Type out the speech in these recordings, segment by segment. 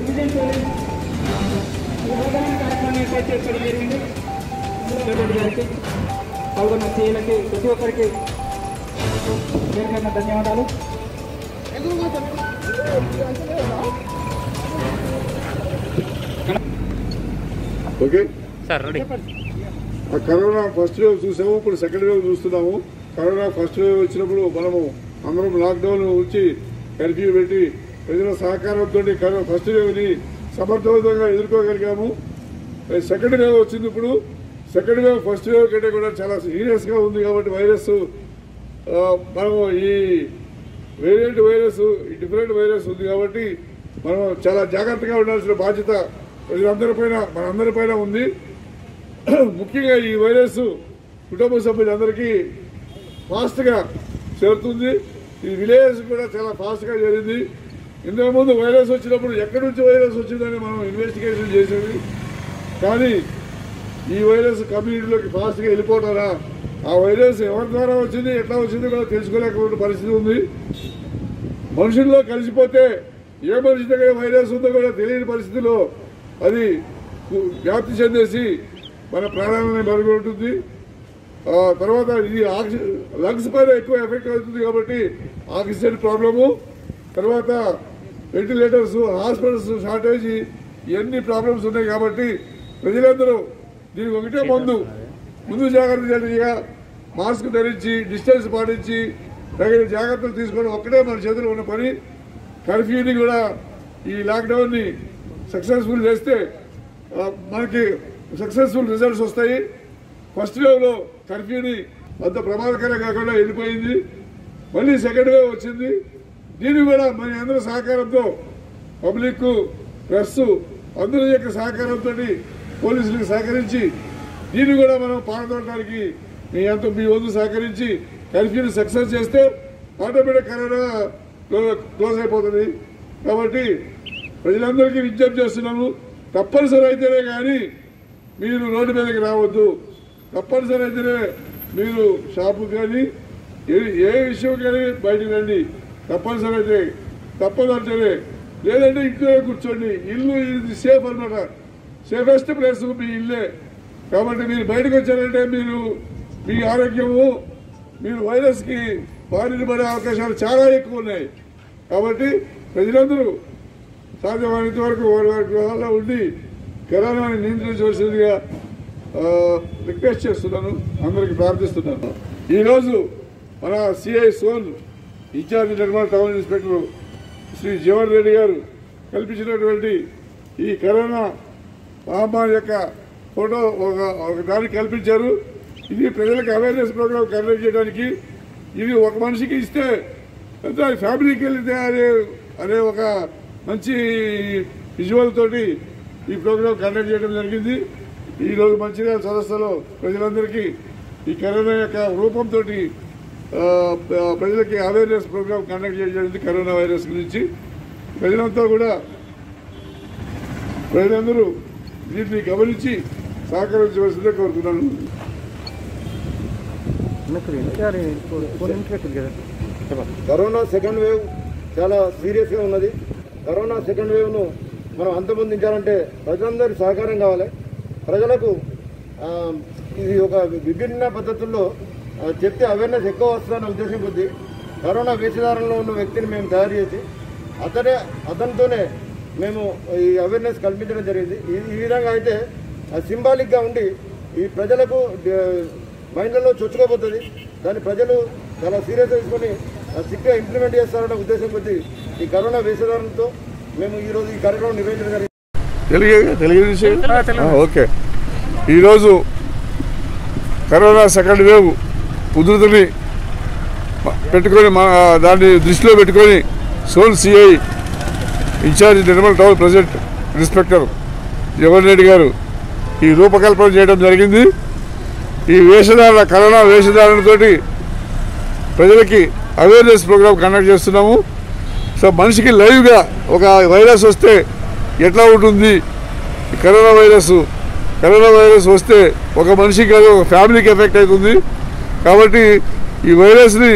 करना धन्यवाद आलो okay sir ready corona first wave चूसाము सेकंड वेव चूస్తున్నాము करोना फस्ट वेव వచ్చినప్పుడు మనం అందరం లాక్ డౌన్ ఉంచి కర్ఫ్యూ పెట్టి ప్రజల సహకారంతోని కరోనా ఫస్ట్ వేవ్ ని సమర్థవంతంగా ఎదుర్కోగలిగాము సెకండ్ వేవ్ వచ్చినప్పుడు సెకండ్ వేవ్ ఫస్ట్ వేవ్ కంటే కూడా చాలా సీరియస్ గా ఉంది కాబట్టి వైరస్ మనం ఈ వేరియంట్ వైరస్ డిఫరెంట్ వైరస్ ఉంది కాబట్టి మనం చాలా జాగృతగా ఉండాల్సిన బాధ్యత ప్రజలందరిపైన మనందరిపైన ఉంది ముఖ్యంగా ఈ వైరస్ కుటుంబ సభ్యులందరికీ ఫాస్ట్ గా చేరుతుంది ఈ విలేజ్ కూడా చాలా ఫాస్ట్ గా చేరింది ఇంతకు ముందు వైరస్ వచ్చినప్పుడు ఎక్కడ నుంచి వైరస్ వచ్చిందని మనం ఇన్వెస్టిగేషన్ చేసేది కానీ ఈ వైరస్ కమ్యూనిటీలోకి ఫాస్ట్ గా వెళ్ళిపోతారా ఆ వైరస్ ఎవరి ద్వారా వచ్చింది ఎట్లా వచ్చింది కూడా తెలుసుకోలేకపోయిన పరిస్థితి ఉంది మనుషుల్లో కలిసిపోతే ఏ మనిషి దగ్గర వైరస్ ఉందో కూడా తెలియని పరిస్థితిలో అది వ్యాప్తి చెందేసి మన ప్రాణాలను బలగొడుతుంది తర్వాత ఇది లంగ్స్ పైన ఎక్కువ ఎఫెక్ట్ అవుతుంది కాబట్టి ఆక్సిజన్ ప్రాబ్లము తర్వాత వెంటిలేటర్స్ హాస్పిటల్స్ షార్టేజ్ ఇవన్నీ ప్రాబ్లమ్స్ ఉన్నాయి కాబట్టి ప్రజలందరూ దీనికి ఒకటే ముందు జాగ్రత్త చర్యగా మాస్క్ ధరించి డిస్టెన్స్ పాటించి తగిన జాగ్రత్తలు తీసుకోవడం ఒక్కటే మన చేతుల్లో ఉన్న పని కర్ఫ్యూని కూడా ఈ లాక్డౌన్ని సక్సెస్ఫుల్ చేస్తే మనకి సక్సెస్ఫుల్ రిజల్ట్స్ వస్తాయి ఫస్ట్ వేవ్లో కర్ఫ్యూని అంత ప్రమాదకరంగా కాకుండా వెళ్ళిపోయింది మళ్ళీ సెకండ్ వేవ్ వచ్చింది దీన్ని కూడా మన అందరి సహకారంతో పబ్లిక్ ప్రెస్ అందరి యొక్క సహకారంతో పోలీసులకు సహకరించి దీన్ని కూడా మనం పాల్గొనడానికి మీ వంతు సహకరించి కర్ఫ్యూని సక్సెస్ చేస్తే ఆటోమేటిక్ కరోనా క్లోజ్ అయిపోతుంది కాబట్టి ప్రజలందరికీ విజ్ఞప్తి చేస్తున్నాము తప్పనిసరి అయితేనే కానీ మీరు రోడ్డు మీదకి రావద్దు తప్పనిసరి అయితేనే మీరు షాపు కానీ ఏ విషయం కానీ బయటకు రండి తప్పనిసరి అయితే తప్పదంటేనే లేదంటే ఇంట్లో కూర్చోండి ఇల్లు ఇది సేఫ్ అనమాట సేఫెస్ట్ ప్లేస్ మీ ఇల్లే కాబట్టి మీరు బయటకు వచ్చారంటే మీ ఆరోగ్యము మీరు వైరస్కి బారిన పడే అవకాశాలు చాలా ఎక్కువ ఉన్నాయి కాబట్టి ప్రజలందరూ సాధ్యమైనంత వరకు వారి గృహాల్లో ఉండి కరోనాని నియంత్రించవలసిందిగా రిక్వెస్ట్ చేస్తున్నాను అందరికీ ప్రార్థిస్తున్నాను ఈరోజు మన సిఐ సోన్ incharge Nirmal town inspector Shri Jeevan Reddy గారు కల్పించినటువంటి ఈ కరోనా మహమ్మారి యొక్క ఫోటో ఒకదానికి కల్పించారు ఇది ప్రజలకు అవేర్నెస్ ప్రోగ్రాం కండక్ట్ చేయడానికి ఇది ఒక మనిషికి ఇస్తే అంటే ఫ్యామిలీకి వెళ్తే అనే ఒక మంచి విజువల్ తోటి ఈ ప్రోగ్రాం కండక్ట్ చేయడం జరిగింది ఈరోజు మంచిర్యాల సదస్సులో ప్రజలందరికీ ఈ కరోనా యొక్క రూపంతో ప్రజలకి అవేర్నెస్ ప్రోగ్రాం కండక్ట్ చేయడం జరిగింది కరోనా వైరస్ గురించి ప్రజలందరూ దీన్ని గమనించి సహకరించవలసిందే కోరుతున్నాను కరోనా సెకండ్ వేవ్ చాలా సీరియస్గా ఉన్నది కరోనా సెకండ్ వేవ్ను మనం అంతమొందించాలంటే ప్రజలందరి సహకారం కావాలి ప్రజలకు ఇది ఒక విభిన్న పద్ధతుల్లో చెప్తే అవేర్నెస్ ఎక్కువ వస్తుందన్న ఉద్దేశం కొద్దీ కరోనా వేషధారణలో ఉన్న వ్యక్తిని మేము తయారు చేసి అతనితోనే మేము ఈ అవేర్నెస్ కల్పించడం జరిగింది ఈ విధంగా అయితే సింబాలిక్గా ఉండి ఈ ప్రజలకు మైండ్లలో చొచ్చుకోబోతుంది కానీ ప్రజలు చాలా సీరియస్ తీసుకొని సిక్గా ఇంప్లిమెంట్ చేస్తారన్న ఉద్దేశం కొద్దీ ఈ కరోనా వేషధారణతో మేము ఈరోజు ఈ కార్యక్రమం నిర్వహించడం జరిగింది ఓకే ఈరోజు కరోనా సెకండ్ వేవ్ ఉధృతిని పెట్టుకొని దాన్ని దృష్టిలో పెట్టుకొని సోల్ CI incharge Nirmal town president inspector Jawahar Reddy గారు ఈ రూపకల్పన చేయడం జరిగింది ఈ వేషధారణ కరోనా వేషధారణతో ప్రజలకి అవేర్నెస్ ప్రోగ్రాం కండక్ట్ చేస్తున్నాము సో మనిషికి లైవ్గా ఒక వైరస్ వస్తే ఎట్లా ఉంటుంది కరోనా వైరస్ వస్తే ఒక మనిషికి కాదు ఒక ఫ్యామిలీకి ఎఫెక్ట్ అవుతుంది కాబట్టి ఈ వైరస్ని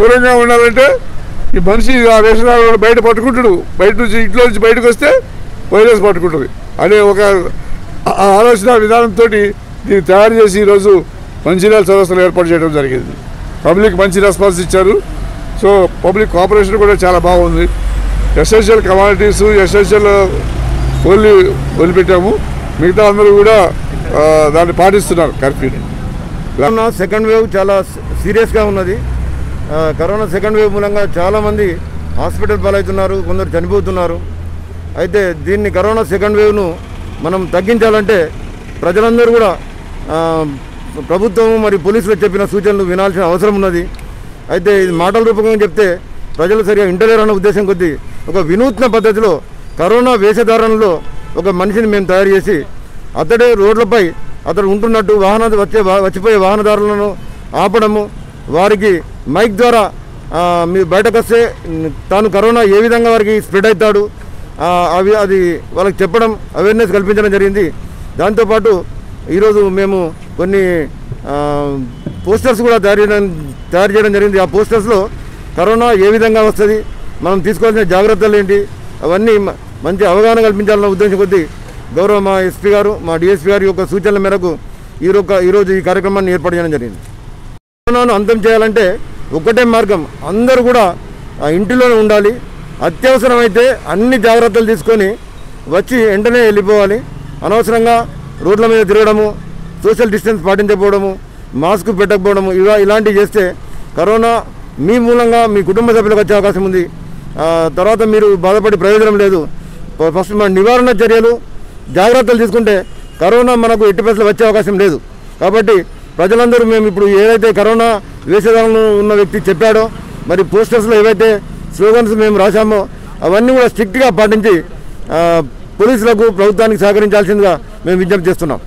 దూరంగా ఉండాలంటే మనిషి ఆ వేషాలు బయట పట్టుకుంటాడు, బయట నుంచి ఇంట్లో నుంచి బయటకు వస్తే వైరస్ పట్టుకుంటుంది అనే ఒక ఆలోచన విధానంతో దీన్ని తయారు చేసి ఈరోజు మంచిర్యాల సదస్సులు ఏర్పాటు చేయడం జరిగింది. పబ్లిక్ మంచి రెస్పాన్స్ ఇచ్చారు. సో పబ్లిక్ కోఆపరేషన్ కూడా చాలా బాగుంది. ఎసెన్షియల్ కమాడిటీస్ ఎసెన్షియల్ వదిలిపెట్టాము, మిగతా అందరూ కూడా దాన్ని పాటిస్తున్నారు. కర్ఫ్యూ కరోనా సెకండ్ వేవ్ చాలా సీరియస్గా ఉన్నది. కరోనా సెకండ్ వేవ్ మూలంగా చాలామంది హాస్పిటల్ పాలవుతున్నారు, కొందరు చనిపోతున్నారు. అయితే దీన్ని కరోనా సెకండ్ వేవ్ను మనం తగ్గించాలంటే ప్రజలందరూ కూడా ప్రభుత్వం మరియు పోలీసులు చెప్పిన సూచనలు వినాల్సిన అవసరం ఉన్నది. అయితే ఇది మాటల రూపకంగా చెప్తే ప్రజలు సరిగా ఇంటలేరన్న ఉద్దేశం కొద్దీ ఒక వినూత్న పద్ధతిలో కరోనా వేషధారణలో ఒక మనిషిని మేము తయారు చేసి అతడే రోడ్లపై అతడు ఉంటున్నట్టు వచ్చిపోయే వాహనదారులను ఆపడము, వారికి మైక్ ద్వారా మీరు బయటకు వస్తే తాను కరోనా ఏ విధంగా వారికి స్ప్రెడ్ అవుతాడు అవి అది వాళ్ళకి చెప్పడం, అవేర్నెస్ కల్పించడం జరిగింది. దాంతోపాటు ఈరోజు మేము కొన్ని పోస్టర్స్ కూడా తయారు చేయడం జరిగింది. ఆ పోస్టర్స్లో కరోనా ఏ విధంగా వస్తుంది, మనం తీసుకోవాల్సిన జాగ్రత్తలు ఏంటి, అవన్నీ మంచి అవగాహన కల్పించాలన్న ఉద్దేశం కొద్దీ గౌరవ మా ఎస్పీ గారు మా డిఎస్పీ గారి యొక్క సూచనల మేరకు ఈరోజు ఈ కార్యక్రమాన్ని ఏర్పాటు చేయడం జరిగింది. కరోనాను అంతం చేయాలంటే ఒక్కటే మార్గం, అందరూ కూడా ఇంటిలోనే ఉండాలి. అత్యవసరమైతే అన్ని జాగ్రత్తలు తీసుకొని వచ్చి వెంటనే వెళ్ళిపోవాలి. అనవసరంగా రోడ్ల మీద తిరగడము, సోషల్ డిస్టెన్స్ పాటించకపోవడము, మాస్క్ పెట్టకపోవడము ఇలాంటివి చేస్తే కరోనా మీ మూలంగా మీ కుటుంబ సభ్యులకు వచ్చే అవకాశం ఉంది. తర్వాత మీరు బాధపడి ప్రయోజనం లేదు. ఫస్ట్ మన నివారణ చర్యలు జాగ్రత్తలు తీసుకుంటే కరోనా మనకు ఎట్టి పరిస్థితుల్లో వచ్చే అవకాశం లేదు. కాబట్టి ప్రజలందరూ మేము ఇప్పుడు ఏదైతే కరోనా వేషధారణలో ఉన్న వ్యక్తి చెప్పాడో మరి పోస్టర్స్లో ఏవైతే స్లోగన్స్ మేము రాశామో అవన్నీ కూడా స్ట్రిక్ట్గా పాటించి పోలీసులకు ప్రభుత్వానికి సహకరించాల్సిందిగా మేము విజ్ఞప్తి చేస్తున్నాం.